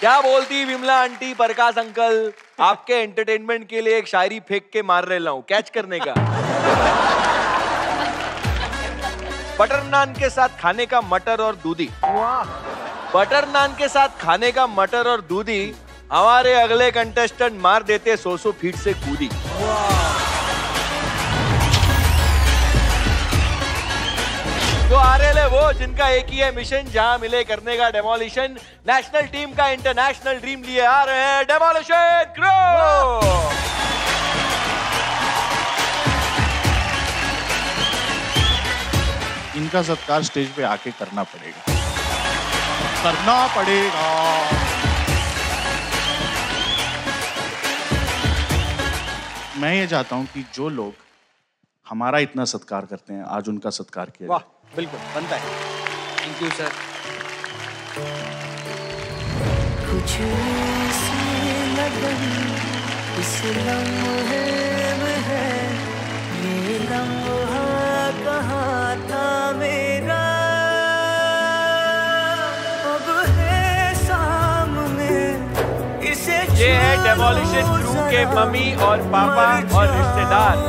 क्या बोलती Vimla aunty, Prakash uncle, आपके एंटरटेनमेंट के लिए एक शायरी फेंक के मार रहा हूँ कैच करने का। बटर नान के साथ खाने का मटर और दूधी, बटर नान के साथ खाने का मटर और दूधी, हमारे अगले कंटेस्टेंट मार देते 100 फीट से कूदी। तो आरएल है वो जिनका एक ही है मिशन, जहां मिले करने का डेमोलिशन। नेशनल टीम का इंटरनेशनल ड्रीम लिए आ रहे हैं डेमोलिशन क्रू। इनका सत्कार स्टेज पे आके करना पड़ेगा, करना पड़ेगा। मैं ये चाहता हूं कि जो लोग हमारा इतना सत्कार करते हैं आज उनका सत्कार किया। वाह, बिल्कुल बनता है। Thank you sir. कुछ इस है ये कहा था मेरा, अब है सामने इसे। ये है डेमोलिशन क्रू के मम्मी और पापा और रिश्तेदार।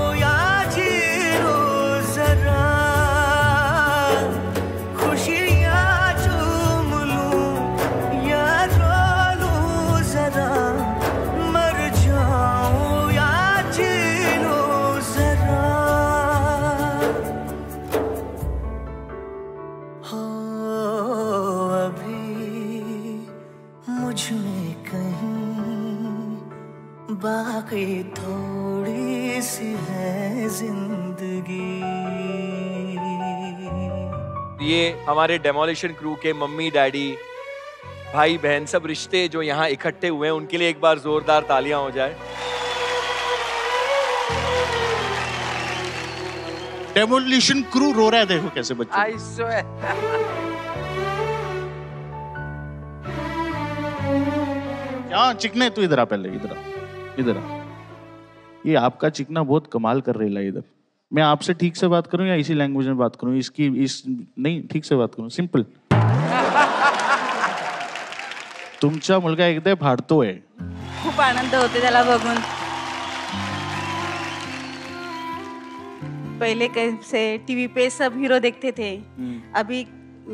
बाकी थोड़ी सी है जिंदगी। ये हमारे डेमोलिशन क्रू के मम्मी डैडी भाई बहन सब रिश्ते जो यहाँ इकट्ठे हुए हैं उनके लिए एक बार जोरदार तालियां हो जाए। डेमोलिशन क्रू रो रहा है, देखो कैसे बच्चे। I swear. क्या चिकने, तू इधर आ, पहले इधर आ, इधर आ। ये आपका चिकना बहुत कमाल कर रही है इधर। मैं आपसे ठीक से बात करूं या इसी लैंग्वेज में बात करूं? इसकी इस नहीं, ठीक से बात करूं, सिंपल। तुमचा मुलगा एकदा फाडतो आहे। खूप आनंद होते त्याला बघून। पहले कैसे टीवी पे सब हीरो देखते थे, अभी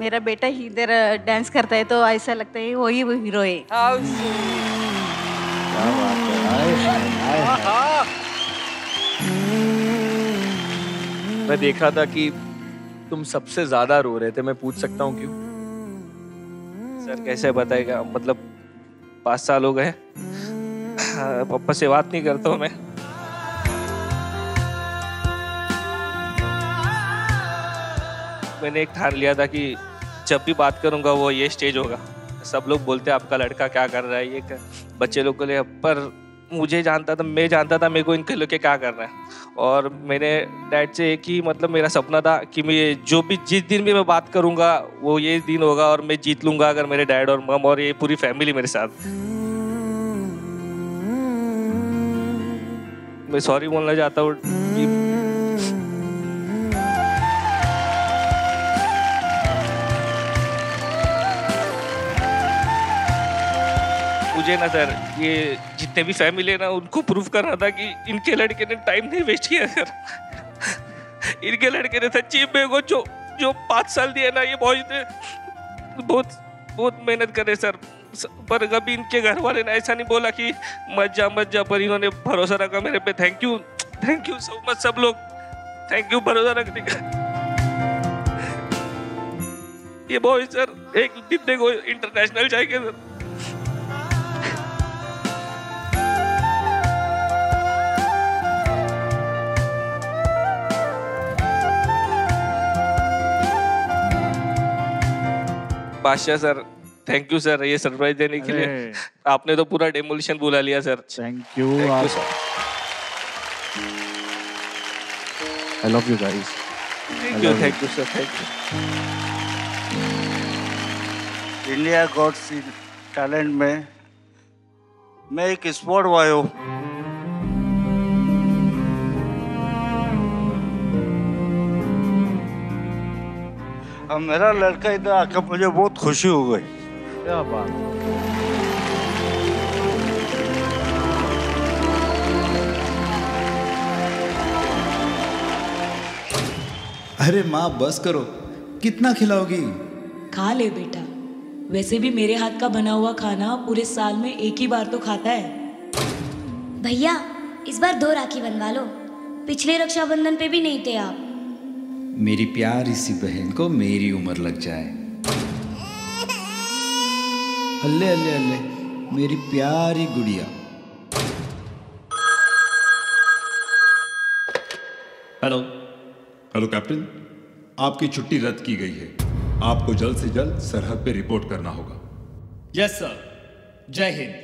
मेरा बेटा ही इधर डांस करता है तो ऐसा लगता है वही वो हीरो है। क्या बात है। मैं देख रहा था कि तुम सबसे ज्यादा रो रहे थे, मैं पूछ सकता हूँ क्यों? सर कैसे बताएगा, मतलब 5 साल हो गए पप्पा से बात नहीं करता हूँ मैं। मैंने एक ठान लिया था कि जब भी बात करूँगा वो ये स्टेज होगा। सब लोग बोलते हैं आपका लड़का क्या कर रहा है, ये बच्चे लोग के लिए, पर मुझे जानता था, मैं जानता था मेरे को इनके लेके क्या करना है। और मैंने डैड से एक ही मतलब मेरा सपना था कि मैं जो भी जिस दिन भी मैं बात करूंगा वो ये दिन होगा और मैं जीत लूंगा अगर मेरे डैड और मम और ये पूरी फैमिली मेरे साथ। मैं सॉरी बोलना चाहता हूँ। मुझे ना सर, ये जितने भी फैमिली है ना उनको प्रूव कर रहा था कि इनके लड़के ने टाइम नहीं वेस्ट किया सर। इनके लड़के ने सच्ची मेरे को जो 5 साल दिया ना, ये बहुत मेहनत करे सर। पर कभी इनके घर वाले ने ऐसा नहीं बोला कि मत जा, पर इन्होंने भरोसा रखा मेरे पे। थैंक यू सो मच सब लोग, थैंक यू भरोसा रखने का। ये बॉय सर एक दिन को इंटरनेशनल जाएंगे sir. Badshah sir thank you sir, ये सरप्राइज देने के लिए। आपने तो पूरा डेमोलिशन बुला लिया sir. Thank you sir, I love you guys. Thank you sir, thank you. India got talent में मैं एक स्पोर्ट बॉय हूँ। अब मेरा लड़का इधर आकर मुझे बहुत खुशी हो गई। क्या बात। अरे माँ बस करो, कितना खिलाओगी? खा ले बेटा, वैसे भी मेरे हाथ का बना हुआ खाना पूरे साल में एक ही बार तो खाता है। भैया इस बार 2 राखी बनवा लो, पिछले रक्षाबंधन पे भी नहीं थे आप। मेरी प्यारी सी बहन को मेरी उम्र लग जाए। अल्ले अल्ले अल्ले मेरी प्यारी गुड़िया। हेलो हेलो कैप्टन, आपकी छुट्टी रद्द की गई है, आपको जल्द से जल्द सरहद पे रिपोर्ट करना होगा। यस सर, जय हिंद।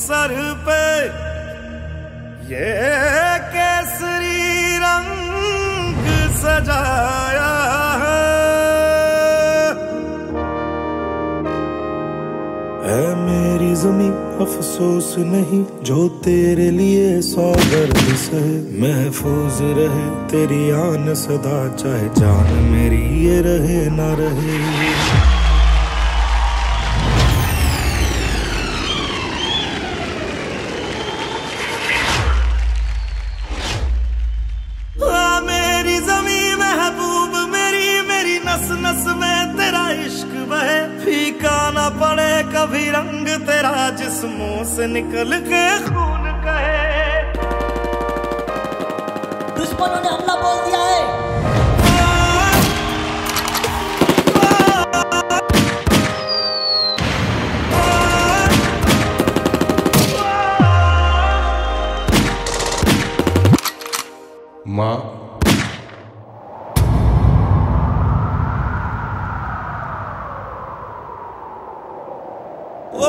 सर पे ये केसरी रंग सजाया है। ऐ मेरी ज़मीं अफसोस नहीं जो तेरे लिए सौ दर्द सहे, महफूज रहे तेरी आन सदा, चाहे जान मेरी ये रहे ना रहे। कभी रंग तेरा जिस्मों से निकल के खून कहे, दुश्मनों ने हमला बोल दिया है। माँ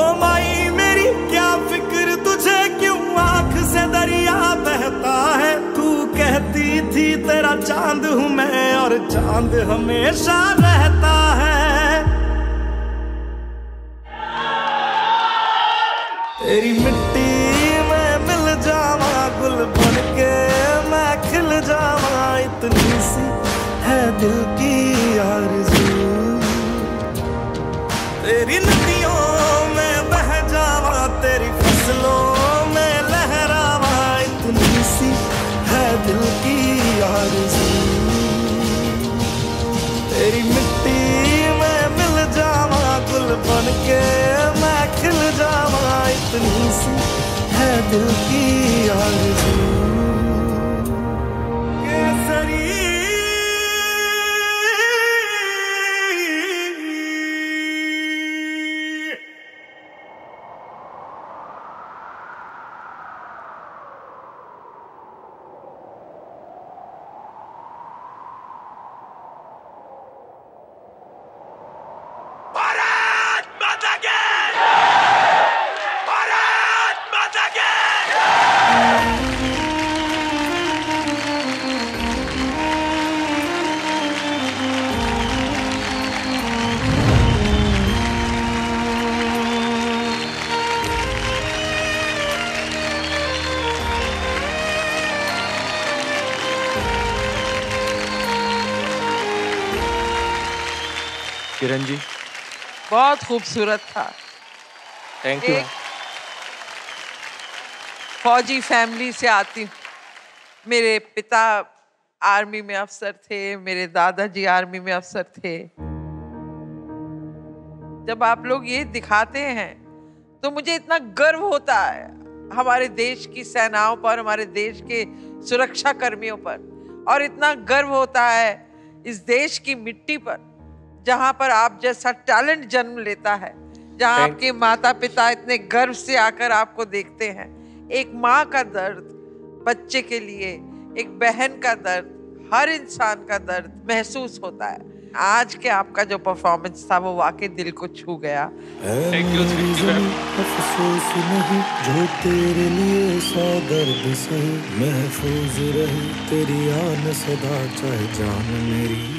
ओ माई मेरी क्या फिक्र तुझे, क्यों आंख से दरिया बहता है। तू कहती थी तेरा चांद हूँ मैं और चांद हमेशा रहता है। तेरी मिट्टी में मिल जावा, गुल बन के मैं खिल जावा, इतनी सी है दिल की आरज़ू। तेरी नदियों दिल की आरज़ू, तेरी मिट्टी में मिल जावा, गुल बन के मैं खिल जावा, इतनी सी है दिल की आरज़ू। केसरी किरण जी बहुत खूबसूरत था। Thank you. फौजी फैमिली से आती हूँ, मेरे पिता आर्मी में अफसर थे, मेरे दादाजी आर्मी में अफसर थे। जब आप लोग ये दिखाते हैं तो मुझे इतना गर्व होता है हमारे देश की सेनाओं पर, हमारे देश के सुरक्षा कर्मियों पर, और इतना गर्व होता है इस देश की मिट्टी पर जहाँ पर आप जैसा टैलेंट जन्म लेता है, जहाँ आपके माता पिता इतने गर्व से आकर आपको देखते हैं। एक माँ का दर्द बच्चे के लिए, एक बहन का दर्द, हर इंसान का दर्द महसूस होता है। आज के आपका जो परफॉर्मेंस था वो वाकई दिल को छू गया। Thank you. जो तेरे लिए सौ दर्द से महफूज रहे, तेरी आन सदा, चाहे जान मेरी।